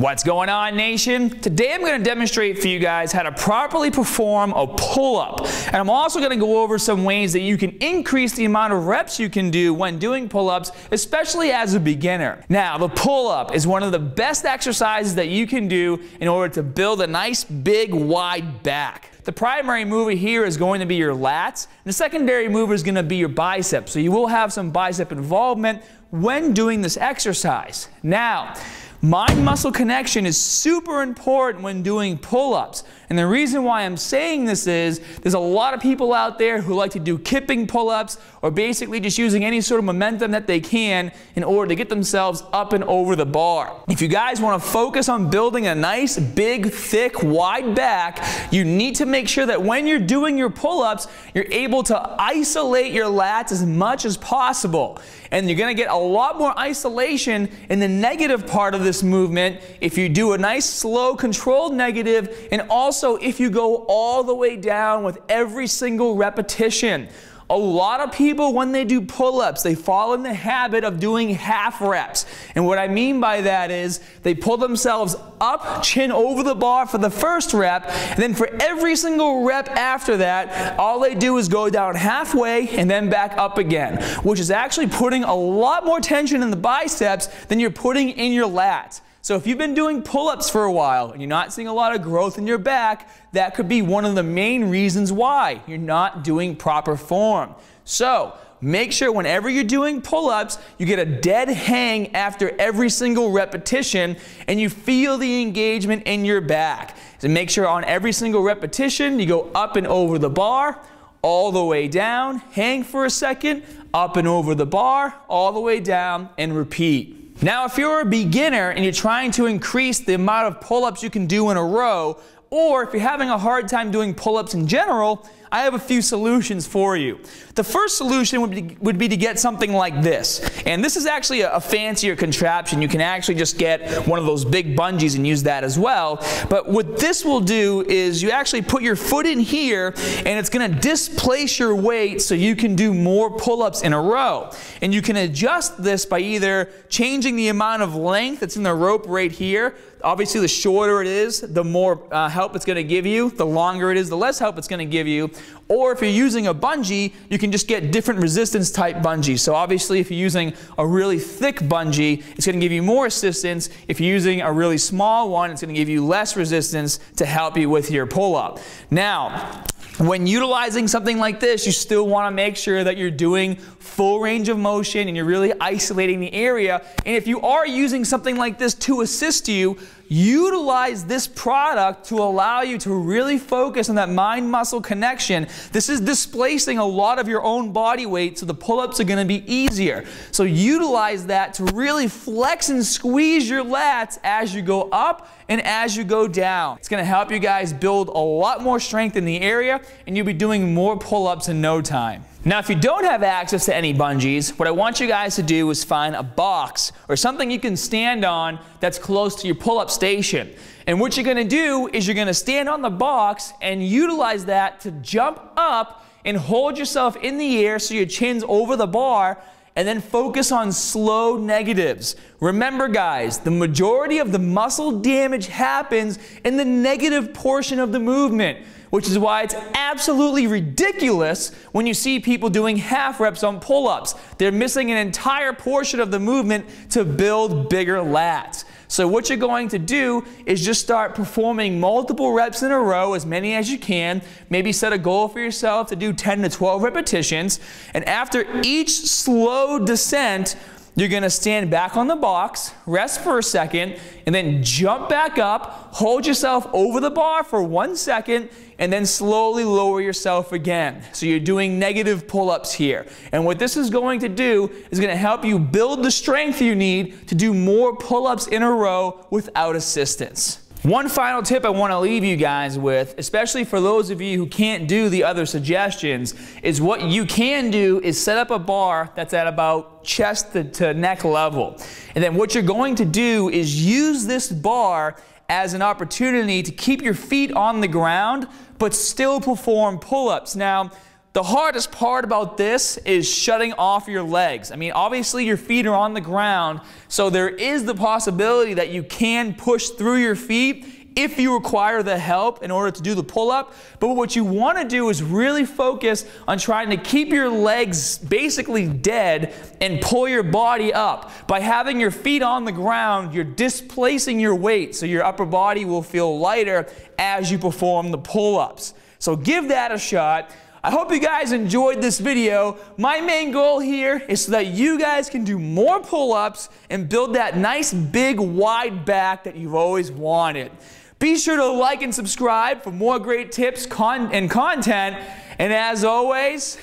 What's going on, nation? Today I'm going to demonstrate for you guys how to properly perform a pull-up. And I'm also going to go over some ways that you can increase the amount of reps you can do when doing pull-ups, especially as a beginner. Now, the pull-up is one of the best exercises that you can do in order to build a nice, big, wide back. The primary mover here is going to be your lats, and the secondary mover is going to be your biceps. So you will have some bicep involvement when doing this exercise. Now, mind-muscle connection is super important when doing pull-ups. And the reason why I'm saying this is there's a lot of people out there who like to do kipping pull-ups or basically just using any sort of momentum that they can in order to get themselves up and over the bar. If you guys want to focus on building a nice, big, thick, wide back, you need to make sure that when you're doing your pull-ups, you're able to isolate your lats as much as possible. And you're going to get a lot more isolation in the negative part of this movement if you do a nice slow controlled negative, and also if you go all the way down with every single repetition. A lot of people, when they do pull-ups, they fall in the habit of doing half reps. And what I mean by that is they pull themselves up, chin over the bar for the first rep, and then for every single rep after that, all they do is go down halfway and then back up again, which is actually putting a lot more tension in the biceps than you're putting in your lats. So if you've been doing pull-ups for a while and you're not seeing a lot of growth in your back, that could be one of the main reasons why you're not doing proper form. So make sure whenever you're doing pull-ups, you get a dead hang after every single repetition and you feel the engagement in your back. So make sure on every single repetition you go up and over the bar, all the way down, hang for a second, up and over the bar, all the way down, and repeat. Now, if you're a beginner and you're trying to increase the amount of pull-ups you can do in a row, or if you're having a hard time doing pull-ups in general, I have a few solutions for you. The first solution would be to get something like this. And this is actually a fancier contraption. You can actually just get one of those big bungees and use that as well. But what this will do is you actually put your foot in here and it's going to displace your weight so you can do more pull-ups in a row. And you can adjust this by either changing the amount of length that's in the rope right here. Obviously, the shorter it is, the more help it's going to give you. The longer it is, the less help it's going to give you. Or if you're using a bungee, you can just get different resistance type bungees. So obviously, if you're using a really thick bungee, it's going to give you more assistance. If you're using a really small one, it's going to give you less resistance to help you with your pull-up. Now, when utilizing something like this, you still want to make sure that you're doing full range of motion and you're really isolating the area. And if you are using something like this to assist you, utilize this product to allow you to really focus on that mind-muscle connection. This is displacing a lot of your own body weight, so the pull-ups are going to be easier. So utilize that to really flex and squeeze your lats as you go up and as you go down. It's going to help you guys build a lot more strength in the area, and you'll be doing more pull-ups in no time. Now, if you don't have access to any bungees, what I want you guys to do is find a box or something you can stand on that's close to your pull-up station. And what you're going to do is you're going to stand on the box and utilize that to jump up and hold yourself in the air so your chin's over the bar, and then focus on slow negatives. Remember, guys, the majority of the muscle damage happens in the negative portion of the movement, which is why it's absolutely ridiculous when you see people doing half reps on pull-ups. They're missing an entire portion of the movement to build bigger lats. So what you're going to do is just start performing multiple reps in a row, as many as you can. Maybe set a goal for yourself to do 10 to 12 repetitions. And after each slow descent, you're going to stand back on the box, rest for a second, and then jump back up, hold yourself over the bar for 1 second, and then slowly lower yourself again. So you're doing negative pull-ups here. And what this is going to do is going to help you build the strength you need to do more pull-ups in a row without assistance. One final tip I want to leave you guys with, especially for those of you who can't do the other suggestions, is what you can do is set up a bar that's at about chest to neck level. And then what you're going to do is use this bar as an opportunity to keep your feet on the ground but still perform pull-ups. Now, the hardest part about this is shutting off your legs. I mean, obviously your feet are on the ground, so there is the possibility that you can push through your feet if you require the help in order to do the pull-up. But what you want to do is really focus on trying to keep your legs basically dead and pull your body up. By having your feet on the ground, you're displacing your weight, so your upper body will feel lighter as you perform the pull-ups. So give that a shot. I hope you guys enjoyed this video. My main goal here is so that you guys can do more pull-ups and build that nice big wide back that you've always wanted. Be sure to like and subscribe for more great tips and content. And as always,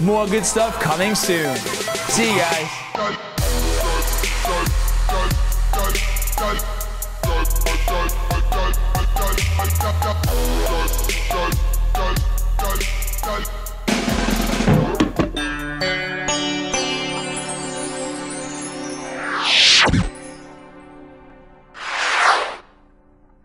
more good stuff coming soon. See you guys.